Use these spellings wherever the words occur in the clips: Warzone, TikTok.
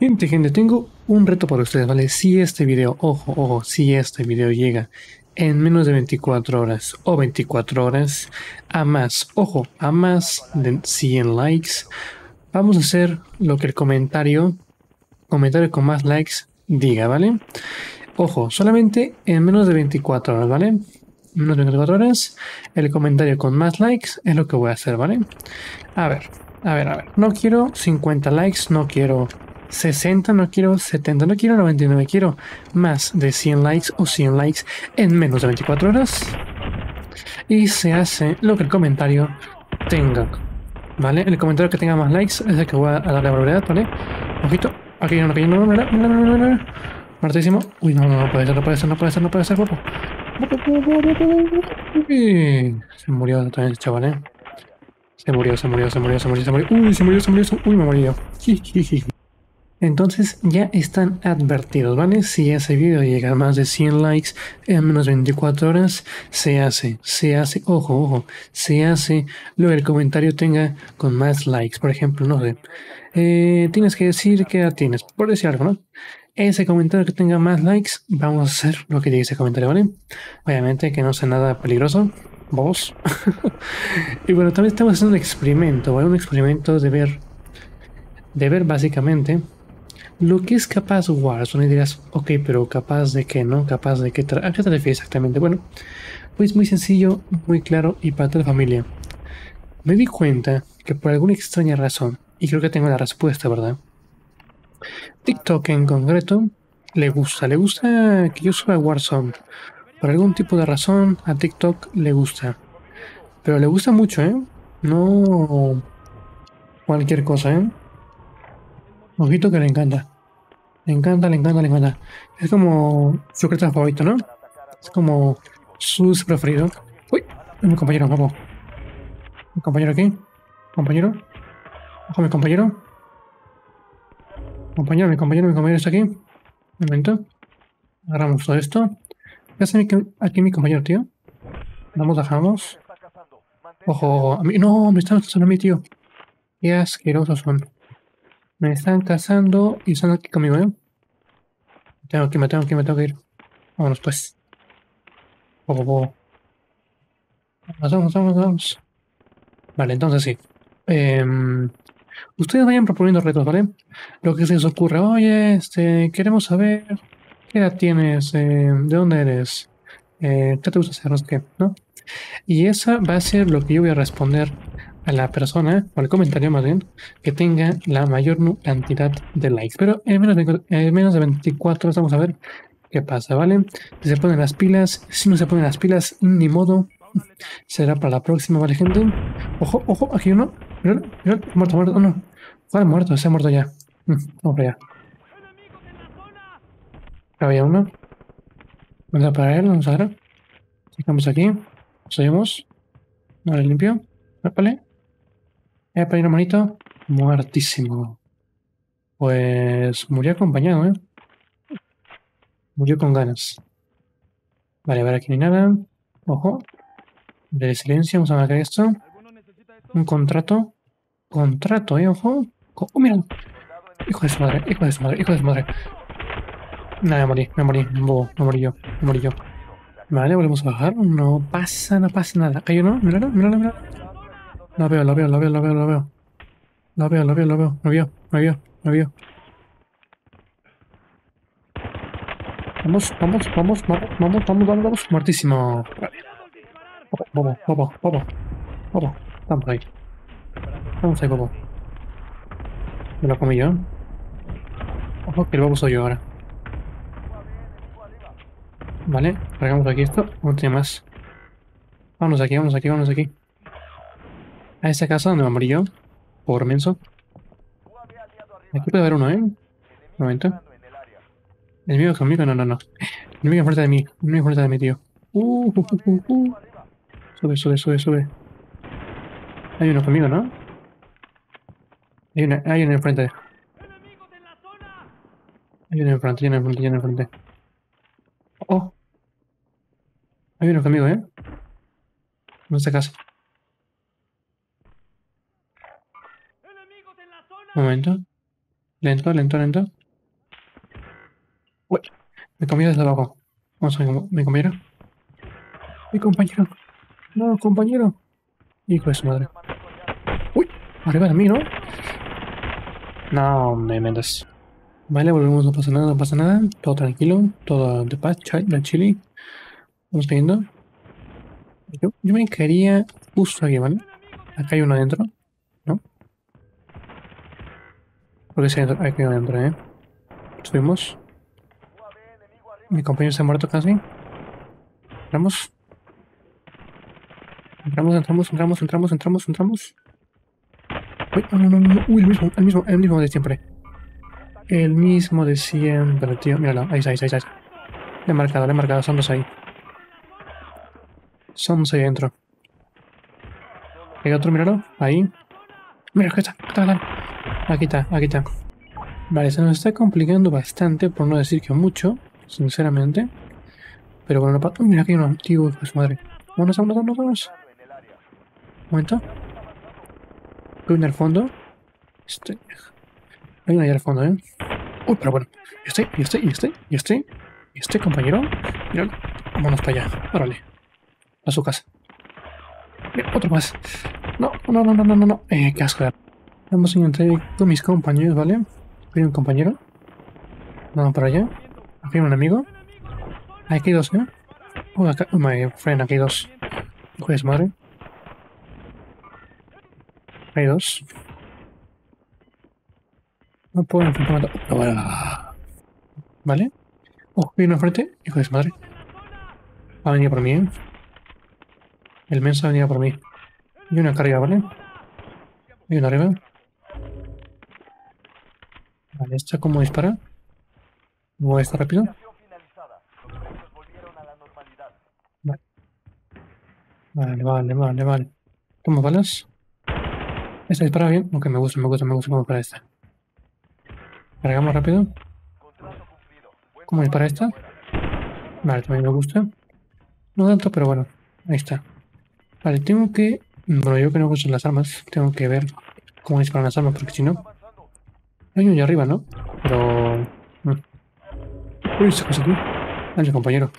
Gente, tengo un reto para ustedes, ¿vale? Si este video, ojo, si este video llega en menos de 24 horas o 24 horas a más, a más de 100 likes, vamos a hacer lo que el comentario con más likes diga, ¿vale? Ojo, solamente en menos de 24 horas, ¿vale? Menos de 24 horas, el comentario con más likes es lo que voy a hacer, ¿vale? A ver, no quiero 50 likes, no quiero 60, no quiero 70, no quiero 99, quiero más de 100 likes o 100 likes en menos de 24 horas. Y se hace lo que el comentario tenga, ¿vale? El comentario que tenga más likes es el que voy a darle prioridad, ¿vale? Ojito, aquí no. Martísimo. Uy, no puede ser, guapo. Uy, se murió también el chaval, ¿eh? Se murió. Uy, se murió. Uy, me morí yo. Entonces ya están advertidos, ¿vale? Si ese video llega a más de 100 likes en menos de 24 horas, se hace, ojo, se hace lo que el comentario tenga con más likes. Por ejemplo, no sé, tienes que decir qué edad tienes, por decir algo, ¿no? Ese comentario que tenga más likes, vamos a hacer lo que diga ese comentario, ¿vale? Obviamente que no sea nada peligroso, vos. Y bueno, también estamos haciendo un experimento, ¿vale? Un experimento de ver, básicamente lo que es capaz Warzone. Y dirás, ok, pero ¿capaz de qué, no? ¿Capaz de qué? ¿A qué te refieres exactamente? Bueno, pues muy sencillo, muy claro y para toda la familia. Me di cuenta que por alguna extraña razón, y creo que tengo la respuesta, ¿verdad? TikTok en concreto le gusta que yo suba Warzone. Por algún tipo de razón a TikTok le gusta. Pero le gusta mucho, ¿eh? No cualquier cosa, ¿eh? Ojito que le encanta. Le encanta. Es como su creta favorito, ¿no? Es como sus preferido. Uy, mi compañero, guapo. Mi compañero aquí. Ojo, mi compañero. Mi compañero está aquí. Un momento. Agarramos todo esto. ¿Qué hace aquí mi compañero, tío? Bajamos. Ojo. A mí, no, me están cazando a mí, tío. Qué asquerosos son. Me están cazando y están aquí conmigo, ¿eh? Me tengo que ir. Vámonos, pues. Ojo. Vamos. Vale, entonces sí. Ustedes vayan proponiendo retos, ¿vale? Lo que se les ocurre. Oye, queremos saber qué edad tienes, de dónde eres, qué te gusta hacer, no sé qué, ¿no? Y esa va a ser lo que yo voy a responder a la persona, o al comentario más bien, que tenga la mayor cantidad de likes. Pero en menos de 24 horas vamos a ver qué pasa, ¿vale? Si se ponen las pilas, si no se ponen las pilas, ni modo. Será para la próxima, ¿vale, gente? Ojo, aquí uno. Muerto, no. Vale, muerto, se ha muerto ya. Vamos para allá. Había uno. Vamos a parar él, vamos a ver. Estamos aquí. Seguimos. Vale, limpio. Vale. Para ir a manito. Muertísimo. Pues murió acompañado, ¿eh? Murió con ganas. Vale, a ver, aquí no hay nada. Ojo. De silencio, vamos a marcar esto. Un contrato. Contrato, ojo. Oh, mira. Hijo de su madre. Nada, me morí yo. Vale, volvemos a bajar. No pasa nada. ¿Hay uno? Míralo. Lo veo. Me vio. Vamos. Muertísimo. Bobo. Estamos ahí, bobo. Me lo comí yo. Ojo, que el bobo soy yo ahora. Vale, cargamos aquí esto. No tiene más. Vámonos aquí. A esta casa donde me morí yo. Por menso. Aquí puede haber uno, ¿eh? Un momento. ¿El mío conmigo? No. El mío enfrente de mí. Tío. Sube. Hay uno conmigo, ¿no? Hay uno enfrente. Hay uno enfrente. Oh. Hay uno conmigo, ¿eh? No está casi. Un momento. Lento, lento, lento. Uy, me comí desde abajo. Vamos a ver, mi compañero. Mi compañero. No, compañero. Hijo de su madre. Uy, arriba de mí, ¿no? No, me metes. Vale, volvemos, no pasa nada, no pasa nada. Todo tranquilo, todo de paz, chile. Vamos teniendo. Yo me quería justo aquí, ¿vale? Acá hay uno adentro, ¿no? Porque sí, hay uno adentro, ¿eh? Subimos. Mi compañero está muerto casi. Entramos. Entramos. Uy, no. Uy, el mismo de siempre. El mismo de siempre, tío. Míralo, ahí está. Le he marcado, son dos ahí. Son dos ahí adentro. Hay otro, míralo, ahí. Mira, aquí está. Vale, se nos está complicando bastante, por no decir que mucho, sinceramente. Pero bueno, no. Uy, mira, aquí hay uno, tío, pues madre. Vámonos. Un momento. Hay uno al fondo. Hay uno allá al fondo, ¿eh? Uy, pero bueno. Y este, compañero. Míralo. Vámonos para allá. Órale. A su casa. Mira, otro más. No. Qué asco. Vamos a intentar con mis compañeros, ¿vale? Hay un compañero. Vamos para allá. Aquí hay un amigo. Aquí hay dos, ¿eh? Uy, acá. Oh, my friend, aquí hay dos. Joder, madre. Hay dos. No puedo enfrentarme a todo. Vale. Oh, hay uno enfrente. Hijo de su madre. Ha venido por mí, ¿eh? El menso ha venido por mí. Y una carga, ¿vale? Y una arriba. Vale, ¿esta cómo dispara? ¿Voy a estar rápido? Vale. Vale. ¿Cómo balas? ¿Esta dispara bien? Aunque me gusta cómo dispara esta. Cargamos rápido. ¿Cómo dispara esta? Vale, también me gusta. No tanto, pero bueno. Ahí está. Vale, tengo que... Bueno, yo que no uso las armas. Tengo que ver cómo disparan las armas, porque si no... Hay uno allá arriba, ¿no? Pero... Uy, esa cosa aquí. Dale, compañero.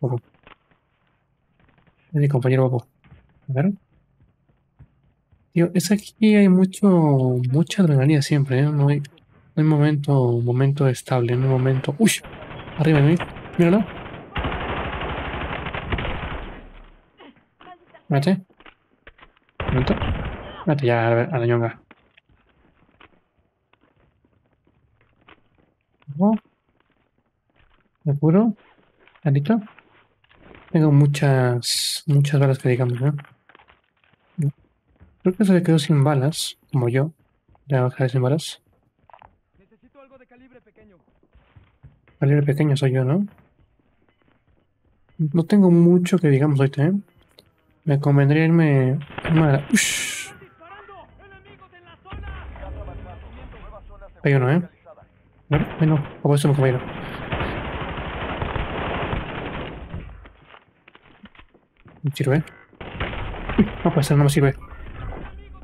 Guapo. Dale, compañero guapo. A ver... Tío, es aquí hay mucha adrenalina siempre, ¿eh? No hay momento estable, no hay momento... ¡Uy! Arriba de mí, míralo. Mate. Mate ya a la ñonga. Me apuro. ¿Listo? Tengo muchas balas que digamos, ¿no? Creo que se le quedó sin balas, como yo. Ya voy a dejar sin balas. Necesito algo de calibre pequeño. Calibre pequeño soy yo, ¿no? No tengo mucho que digamos hoy, ¿eh? Me convendría irme... ¡Ush! Hay uno, ¿eh? No. Como eso no, compañero. No sirve. No puede ser, no me sirve.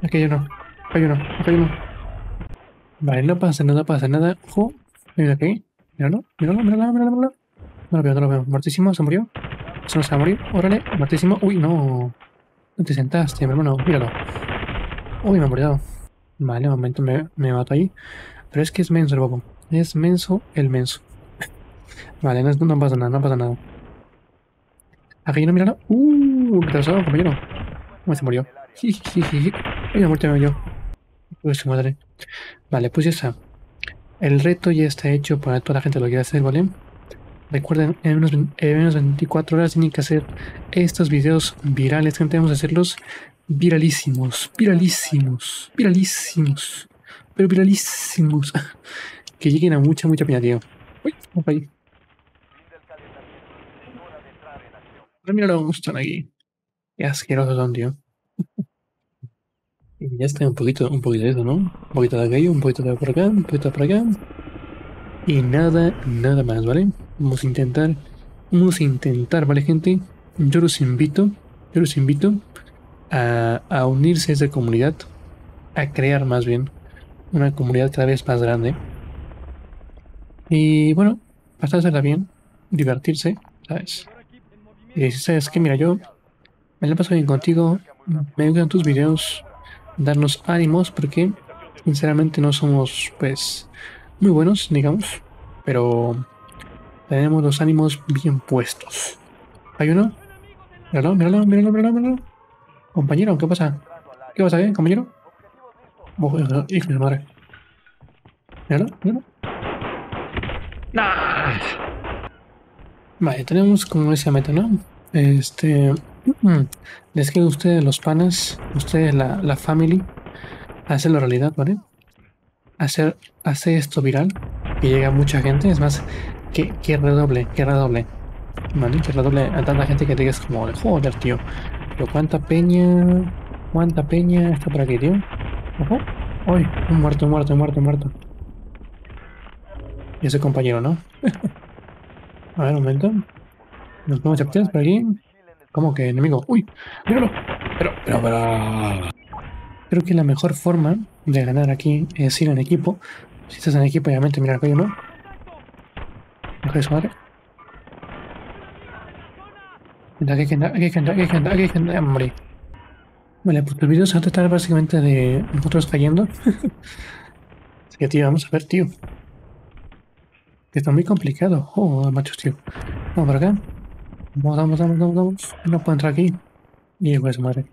Aquí hay uno, acá hay uno. Vale, no pasa nada. Ojo, hay uno aquí. Míralo. No lo veo. Muertísimo, se murió. Se nos va a morir. Órale, muertísimo. Uy, no. No te sentaste, mi hermano. Míralo. Uy, me ha morido. Vale, un momento, me mato ahí. Pero es que es menso el bobo. Es menso el menso. Vale, no pasa nada. Aquí hay uno, míralo. Qué trasado, compañero. ¿Cómo se murió? Sí. Una muerte me dio. Uy, su madre. Vale, pues ya está. El reto ya está hecho para toda la gente que lo quiera hacer, ¿vale? Recuerden, en menos 24 horas tienen que hacer estos videos virales. Gente, vamos a hacerlos viralísimos. Pero viralísimos. Que lleguen a mucha pena, tío. Uy, vamos ahí. Pero mira lo que están aquí. Qué asquerosos son, tío. Y ya está un poquito de eso, ¿no? Un poquito de aquello, un poquito de por acá, un poquito de por acá. Y nada más, ¿vale? Vamos a intentar, ¿vale, gente? Yo los invito a unirse a esta comunidad, a crear más bien una comunidad cada vez más grande. Y bueno, pasársela bien, divertirse, ¿sabes? Y dices, ¿sabes qué? Mira, yo me la paso bien contigo, me gustan tus videos, darnos ánimos, porque sinceramente no somos, pues, muy buenos, digamos, pero tenemos los ánimos bien puestos. ¿Hay uno? Míralo, míralo, míralo, míralo, míralo. Compañero, ¿qué pasa? ¿Qué pasa, compañero? Oh, hijo de madre. Míralo, míralo. ¡Nah! Vale, tenemos como esa meta, ¿no? Les quedan ustedes los panas, ustedes la family, hacerlo realidad, ¿vale? Hacer esto viral, que llega mucha gente, es más, que redoble, ¿vale? Que redoble a tanta gente que te digas como, joder, tío, pero cuánta peña está por aquí, tío. Ojo, uy, un muerto. Y ese compañero, ¿no? A ver, un momento. Nos podemos chaptear por aquí. ¿Cómo que enemigo? ¡Uy! ¡Míralo! Pero... Creo que la mejor forma de ganar aquí es ir en equipo. Si estás en equipo, obviamente, mira aquello, ¿no? Baja de su madre. Aquí hay que andar, hombre. Vale, pues los videos se van a tratar básicamente de nosotros cayendo. Así que, tío, vamos a ver, tío. Que está muy complicado. Oh, machos, tío. Vamos por acá. Vamos. No puedo entrar aquí. Y pues, madre.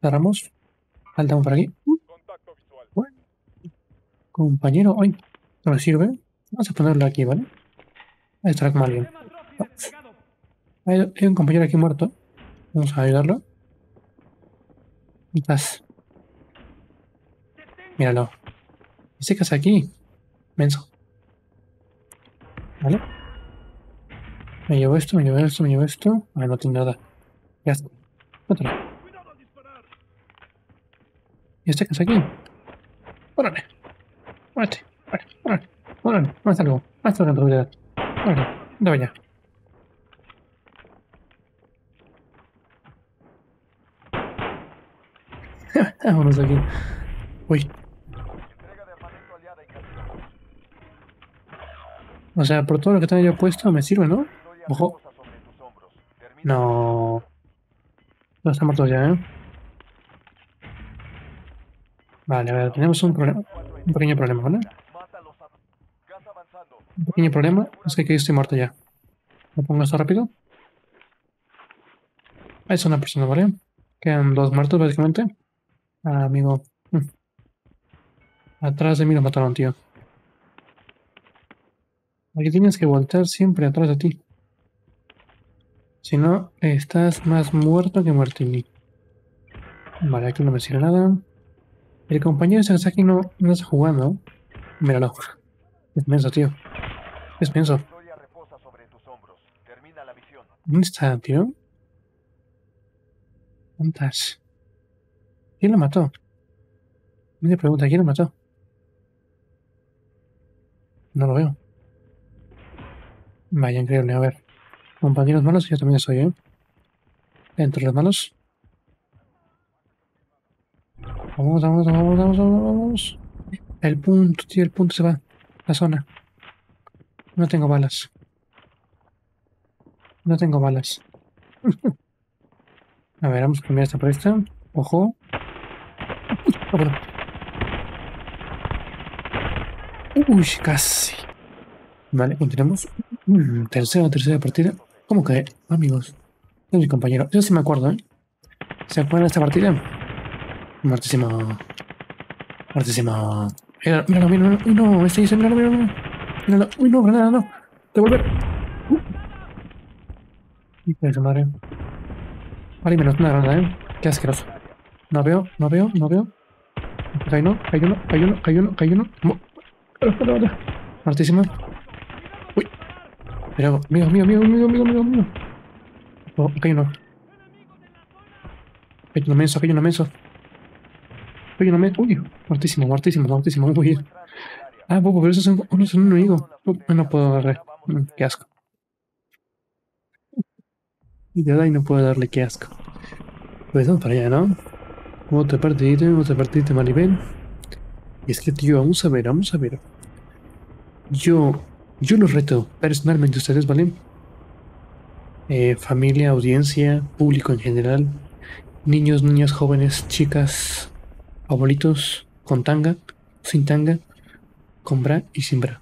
Cerramos. Saltamos por aquí. Bueno. Compañero. Ay, no me sirve. Vamos a ponerlo aquí, ¿vale? Ahí está como alguien. Hay un compañero aquí muerto. Vamos a ayudarlo. Estás. Míralo. Dice que es aquí. Menso. ¿Vale? Me llevo esto. Ah, no tiene nada. Ya está. Otro. ¿Y este que es aquí? ¡Órale! ¡Órale! Más algo en realidad. ¡Órale! ¡Anda vaya! Vámonos de aquí. Uy. O sea, por todo lo que tengo yo puesto me sirve, ¿no? Ojo. No. No está muerto ya, ¿eh? Vale, a ver, tenemos un problema. Un pequeño problema, ¿vale? Un pequeño problema. Es que aquí estoy muerto ya. ¿Me pongo esto rápido? Ah, es una persona, ¿vale? Quedan dos muertos, básicamente. Ah, amigo. Atrás de mí los mataron, tío. Aquí tienes que voltear siempre atrás de ti. Si no, estás más muerto que muertini. Vale, aquí no me sirve nada. El compañero ese que está aquí no está jugando. Míralo. Es menso, tío. Es menso. ¿Dónde está, tío? ¿Cuántas? ¿Quién lo mató? Me pregunta, ¿quién lo mató? No lo veo. Vaya, increíble, a ver. Compañeros malos, yo también soy, ¿eh? Dentro de los malos. Vamos. El punto, tío, el punto se va. La zona. No tengo balas. A ver, vamos a cambiar esta por esta. Ojo. Uy, casi. Vale, continuamos. Tercera partida. ¿Cómo que? Amigos. Es mi compañero. Yo sí me acuerdo, ¿eh? ¿Se acuerdan de esta partida? Muertísimo. Míralo. Uy, no. Este dice, míralo. Uy, no, granada, no. Devolver. Y por eso, madre. Vale, menos una granada, ¿eh? Qué asqueroso. No veo. Hay uno. Muertísimo. Pero, mío. Oh, acá hay uno. Hay uno menso. Uy, muertísimo. Uy. Ah, poco, pero esos son un enemigo. No puedo darle. Qué asco. Y de verdad no puedo darle, qué asco. Pues vamos para allá, ¿no? Otra partidita, Maribel. Y es que, tío, vamos a ver. Yo... Yo los reto personalmente, ustedes, ¿vale? Familia, audiencia, público en general, niños, niñas, jóvenes, chicas, abuelitos, con tanga, sin tanga, con bra y sin bra.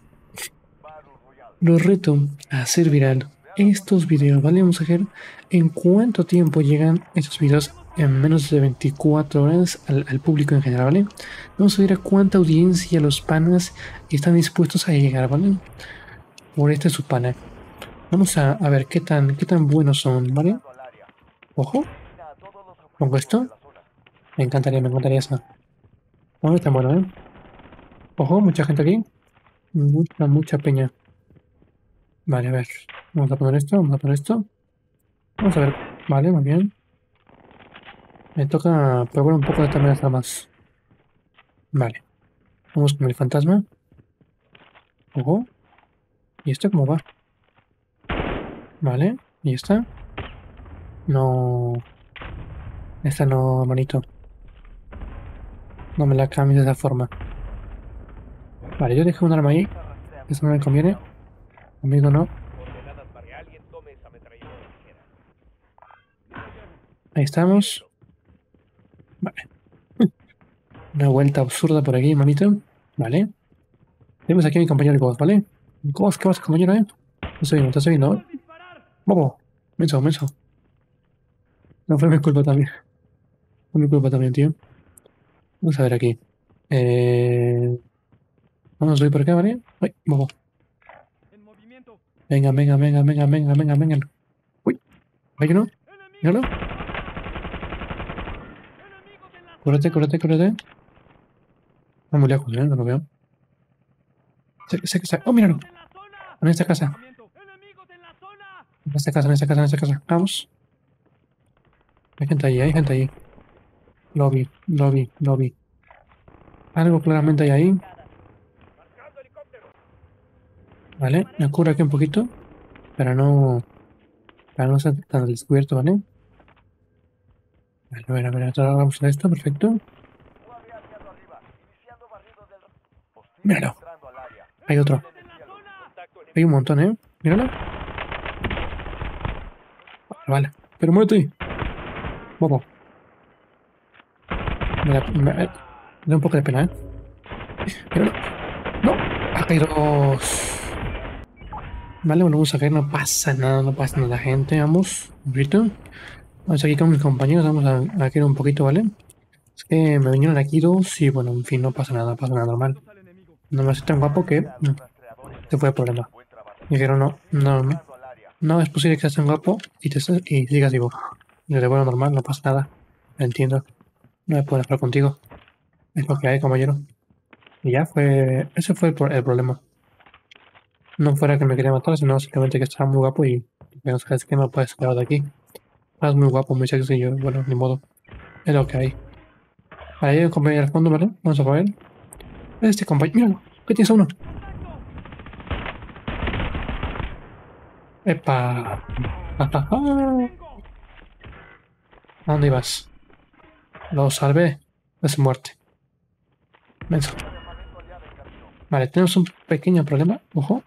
Los reto a hacer viral estos videos, ¿vale? Vamos a ver en cuánto tiempo llegan estos videos en menos de 24 horas al público en general, ¿vale? Vamos a ver a cuánta audiencia los panas están dispuestos a llegar, ¿vale? Por este su pana. Vamos a ver qué tan buenos son, ¿vale? Ojo. Pongo esto. Me encantaría eso. No es tan bueno, ¿eh? Ojo, mucha gente aquí. Mucha peña. Vale, a ver. Vamos a poner esto. Vamos a ver. Vale, muy bien. Me toca probar un poco de también las armas. Vale. Vamos con el fantasma. Ojo. ¿Y esto cómo va? Vale, ¿y esta? No. Esta no, manito. No me la cambies de esa forma. Vale, yo dejé un arma ahí. Eso no me conviene. Conmigo no. Ahí estamos. Vale. Una vuelta absurda por aquí, manito. Vale. Tenemos aquí a mi compañero Ghost, ¿vale? Ghost, ¿qué vas, compañero, eh? Te estoy viendo, ¿eh? Bobo, menso. No fue mi culpa también. Tío. Vamos a ver aquí. Vamos a ir por acá, ¿vale? Uy, bobo. Venga. Uy, vaya, ¿no? Míralo. Cúrate. No, muy lejos, ¿eh? No lo veo. Sé que está. ¡Oh, míralo! En esta casa. En esta casa. Vamos. Hay gente allí. Lo vi. Algo claramente hay ahí. Vale, me cubro aquí un poquito. Para no ser tan descubierto, ¿vale? Vale, a ver. Ahora vamos a esto, perfecto. Míralo. Hay otro. Hay un montón, ¿eh? Míralo. Vale, pero muévete, bobo. Me da un poco de pena, ¿eh? Míralo. ¡No! Acá hay dos. Vale, bueno, vamos a caer, no pasa nada, gente. Vamos, un poquito. Vamos aquí con mis compañeros, vamos a caer un poquito, ¿vale? Es que me vinieron aquí dos y bueno, en fin, no pasa nada, normal. No me hace tan guapo que no. Se fue el problema. Dijeron, no es posible que seas tan guapo y digas, digo, desde bueno, normal, no pasa nada. Lo entiendo. No me puedo hablar contigo. Es lo que hay, caballero. Y ya fue. Ese fue el problema. No fuera que me quería matar, sino simplemente que estaba muy guapo y no sabes que no puedes quedar de aquí. Estás muy guapo, muy sexy, yo, bueno, ni modo. Es lo que hay. Ahí hay un compañero al fondo, ¿vale? Vamos a ver. Este compañero, míralo, que tienes a uno. ¡Epa! ¿A dónde ibas? Lo salvé de su muerte. Menso. Vale, tenemos un pequeño problema, ojo.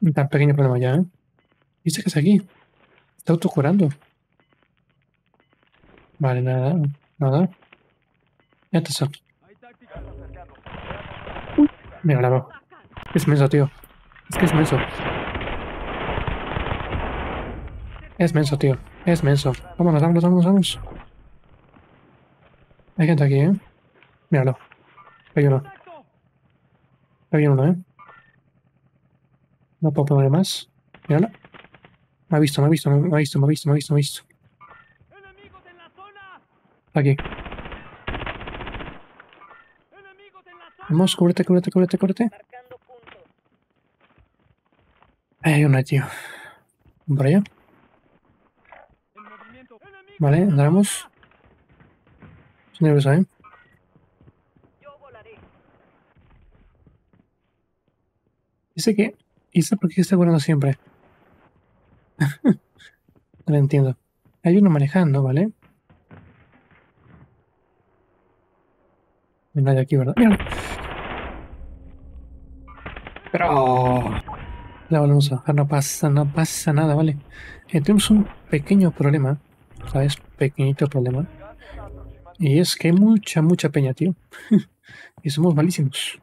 Un tan pequeño problema ya, ¿eh? Dice que es aquí. Está autocurando. Vale, nada. Ya te salto. Mira, la veo. Es menso, tío. Vámonos. Hay gente aquí, ¿eh? Míralo. Hay uno, ¿eh? No puedo poner más. Míralo. Me ha visto. Aquí. Vamos, cúbrete. Hay una, tío. Por allá. Vale, entramos. Estoy nervioso, ¿eh? Dice que... ¿Y sé por qué está volando siempre? No lo entiendo. Hay uno manejando, ¿vale? No hay nadie aquí, ¿verdad? ¡Míralo! Pero... La volvemos a bajar, no pasa nada, ¿vale? Tenemos un pequeño problema, ¿sabes? Pequeñito problema. Y es que hay mucha peña, tío. Y somos malísimos.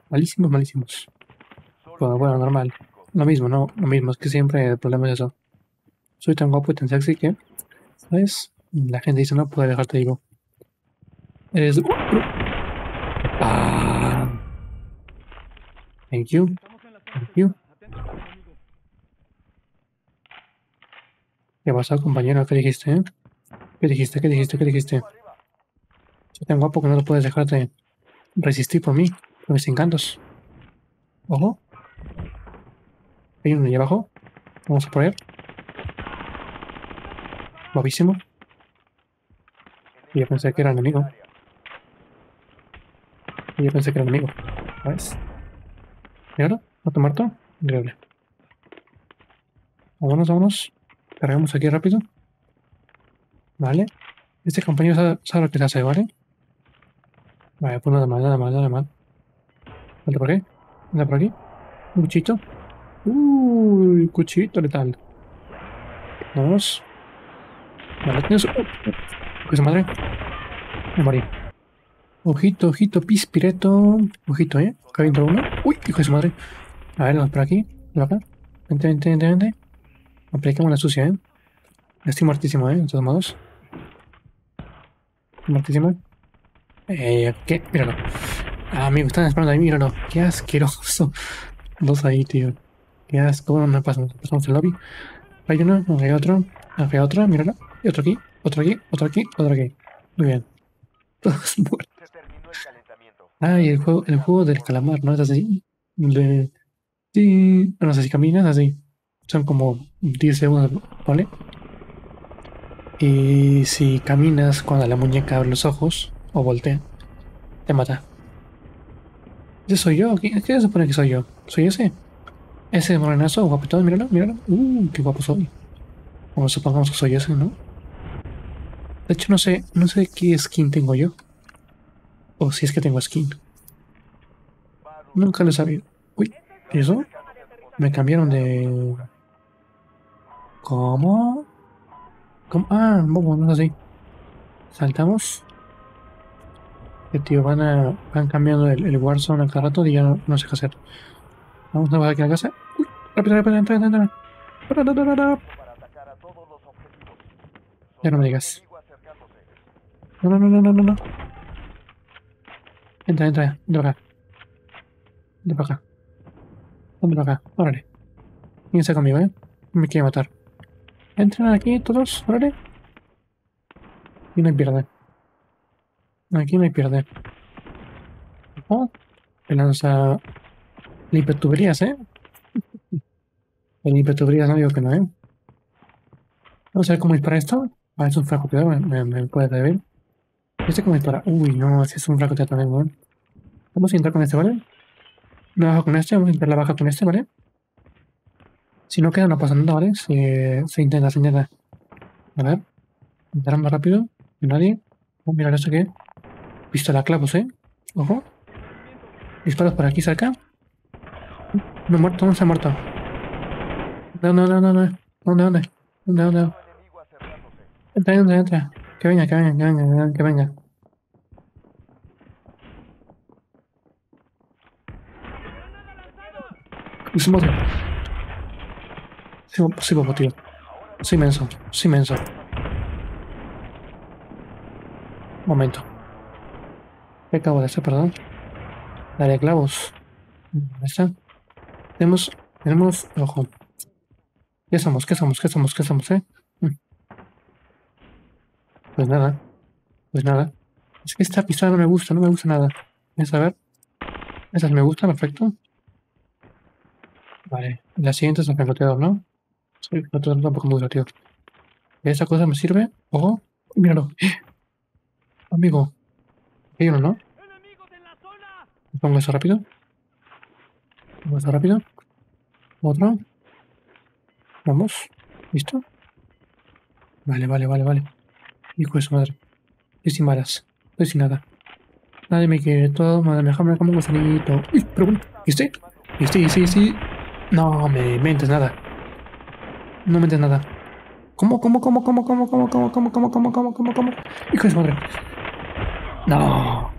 Bueno, normal. Lo mismo, es que siempre el problema es eso. Soy tan guapo y tan sexy que, ¿sabes? La gente dice, no puedo dejarte, digo. Eres... Ah. Thank you. ¿Qué pasa, compañero? ¿Qué dijiste? Soy tan guapo que no lo puedes dejar de resistir por mí, por mis encantos. Ojo. Hay uno ahí abajo. Vamos a por él. Guapísimo. Y yo pensé que era enemigo. ¿Ves? ¿Y ahora? ¿No te muerto? Increíble. Vámonos. Cargamos aquí rápido. Vale. Este compañero sabe lo que se hace, ¿vale? Vale, pues nada mal. Anda por aquí. Un cuchito. Uy, cuchito letal. Vamos. Vale, tienes... ¡Qué su madre! Me morí. Ojito, pispireto. Ojito, ¿eh? Acá dentro uno. ¡Uy, hijo de su madre! A ver, vamos por aquí. Por acá. Vente. Apliquemos la sucia, ¿eh? Estoy muertísimo, ¿eh? De todos modos. Muertísimo. ¿Qué? Míralo. Amigo, están esperando ahí, míralo. ¡Qué asqueroso! Dos ahí, tío. ¡Qué asco! Bueno, no pasa. Pasamos el lobby. Hay uno, hay otro. Hay otro, míralo. Y otro aquí. Muy bien. Todos muertos. Ay, el juego del calamar, ¿no? Es así. Sí. No sé si caminas así. Son como 10 segundos, ¿vale? Y si caminas cuando la muñeca abre los ojos o voltea, te mata. ¿Ese soy yo? ¿Qué se supone que soy yo? ¿Soy ese? ¿Ese morenazo guapetón? Míralo. Qué guapo soy. Bueno, supongamos que soy ese, ¿no? De hecho, no sé qué skin tengo yo. O si es que tengo skin. Nunca lo he sabido. Uy, ¿y eso? Me cambiaron de... ¿Cómo? Ah, no es así. Saltamos. Que tío, van cambiando el Warzone a cada rato y ya no sé qué hacer. Vamos a bajar aquí a la casa. Uy, rápido, entra. Ya no me digas. No. Entra. Ven para acá. Órale. Quién está conmigo, ¿eh? Me quiere matar. Entran aquí todos. Órale. Y no hay pierde. Aquí no hay pierde. Oh. Te lanza... Limpetuberías, ¿eh? El limpetuberías no digo que no, ¿eh? Vamos a ver cómo dispara esto. Ah, es un francotirador. Me puede caer. Este como dispara. Uy, no, ese es un francotirador también, weón. Vamos a entrar con este, ¿vale? Una baja con este, vamos a intentar la baja con este, ¿vale? Si no queda, no pasa nada, ¿vale? Se intenta. A ver. Entrar más rápido. Y nadie. Vamos a mirar esto que... Pistola clavos, ¿eh? Ojo. Disparos por aquí cerca. No se ha muerto. No. ¿Dónde? Entra. Que venga. Soy bobo, tío. Soy menso. Momento. ¿Qué acabo de hacer, perdón? Daré clavos. Ahí está. Tenemos... Ojo. ¿Qué somos, eh? Pues nada. Es que esta pistola no me gusta nada. ¿Quieres saber? Esas me gustan, perfecto. Vale, la siguiente es el francoteador, ¿no? Sí, no tampoco me gusta, tío. ¿Esa cosa me sirve? Ojo, míralo. Amigo. Hay uno, ¿no? Pongo eso rápido. Otro. Vamos. ¿Listo? Vale. Hijo de su madre. Estoy sin balas. Estoy sin nada. Nadie me quiere. Todo, madre, déjame como un gusanito. Uy, pero bueno. ¿Y este? Sí. No me mentes nada. No mentes nada. ¿Cómo? Hijo de su madre. No.